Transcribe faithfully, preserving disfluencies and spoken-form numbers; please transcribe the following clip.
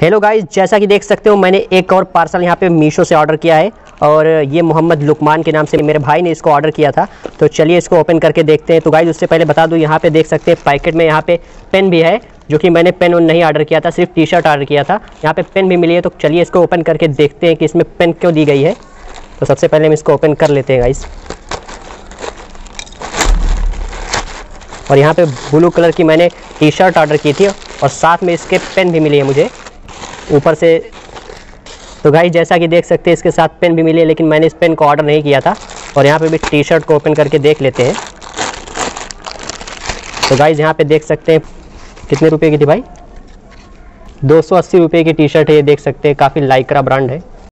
Hello guys, जैसा कि देख सकते हो मैंने एक और पार्सल यहाँ पे मीशो से ऑर्डर किया है और ये मोहम्मद लुकमान के नाम से मेरे भाई ने इसको ऑर्डर किया था। तो चलिए इसको ओपन करके देखते हैं। तो गाइस उससे पहले बता दूँ, यहाँ पे देख सकते हैं पैकेट में यहाँ पे पेन भी है, जो कि मैंने पेन नहीं ऑर्डर किया था, सिर्फ टी शर्ट ऑर्डर किया था। यहाँ पे पेन भी मिली है। तो चलिए इसको ओपन करके देखते हैं कि इसमें पेन क्यों दी गई है। तो सबसे पहले हम इसको ओपन कर लेते हैं गाइस। और यहाँ पे ब्लू कलर की मैंने टी शर्ट ऑर्डर की थी और साथ में इसके पेन भी मिली है मुझे ऊपर से। तो गाइस जैसा कि देख सकते हैं इसके साथ पेन भी मिली है, लेकिन मैंने इस पेन को ऑर्डर नहीं किया था। और यहाँ पे भी टी शर्ट को ओपन करके देख लेते हैं। तो गाइस यहाँ पे देख सकते हैं कितने रुपए की थी भाई, दो सौ अस्सी रुपये की टी शर्ट है। ये देख सकते हैं काफ़ी लाइक्रा ब्रांड है।